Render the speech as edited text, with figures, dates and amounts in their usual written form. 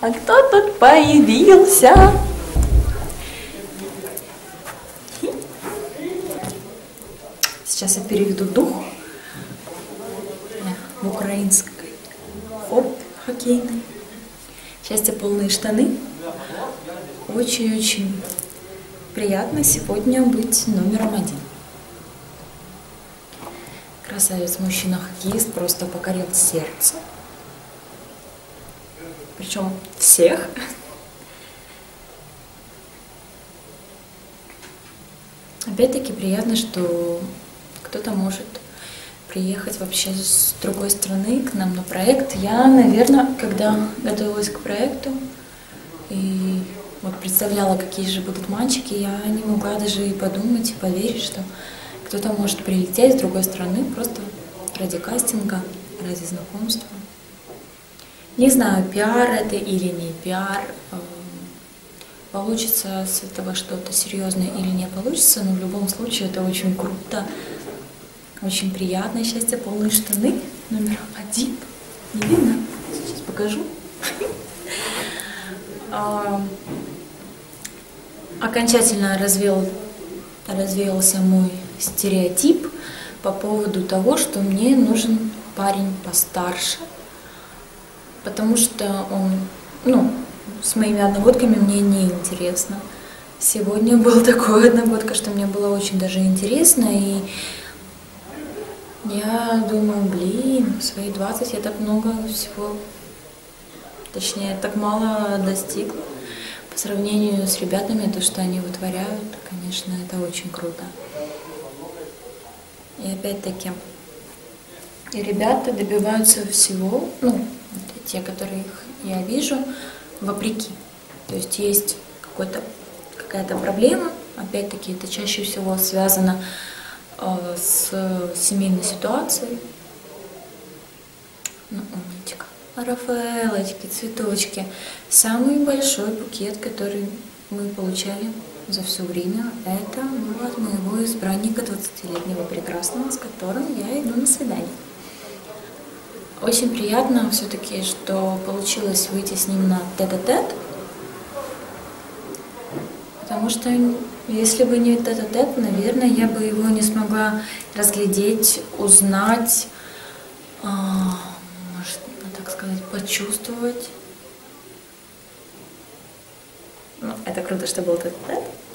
А кто тут появился? Сейчас я переведу дух в украинской хоккейной. Счастье полные штаны. Очень-очень приятно сегодня быть номером 1. Красавец мужчина-хоккеист просто покорил сердце. Причем всех. Опять-таки приятно, что кто-то может приехать вообще с другой страны к нам на проект. Я, наверное, когда готовилась к проекту и вот представляла, какие же будут мальчики, я не могла даже и подумать, и поверить, что кто-то может прилететь с другой страны просто ради кастинга, ради знакомства. Не знаю, пиар это или не пиар, получится с этого что-то серьезное или не получится, но в любом случае это очень круто, очень приятное. Счастье полные штаны, номером 1. Не видно? Сейчас покажу. Окончательно развеялся мой стереотип по поводу того, что мне нужен парень постарше. Потому что он, с моими одногодками мне не интересно. Сегодня был такой одногодка, что мне было очень даже интересно. И я думаю, в свои 20 я так много всего, точнее, так мало достигла. По сравнению с ребятами, то, что они вытворяют, конечно, это очень круто. И опять-таки, ребята добиваются всего, те, которых я вижу, вопреки. То есть какая-то проблема, опять-таки это чаще всего связано с семейной ситуацией. Умничка. Рафаэлочки, цветочки. Самый большой букет, который мы получали за все время, это от моего избранника 20-летнего прекрасного, с которым я иду на свидание. Очень приятно все-таки, что получилось выйти с ним на тет-а-тет, потому что если бы не тет-а-тет, наверное, я бы его не смогла разглядеть, узнать, можно так сказать, почувствовать. Это круто, что был тет-а-тет.